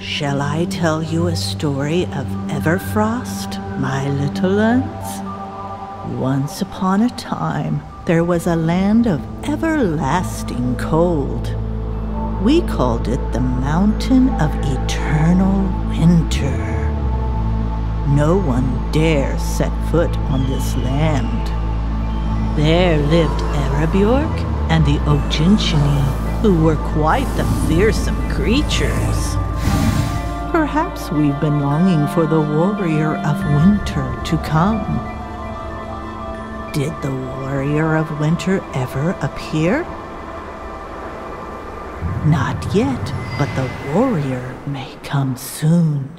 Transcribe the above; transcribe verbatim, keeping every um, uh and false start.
Shall I tell you a story of Everfrost, my little ones? Once upon a time, there was a land of everlasting cold. We called it the Mountain of Eternal Winter. No one dares set foot on this land. There lived Erebjörk and the Ojinchini, who were quite the fearsome creatures. Perhaps we've been longing for the warrior of winter to come. Did the warrior of winter ever appear? Not yet, but the warrior may come soon.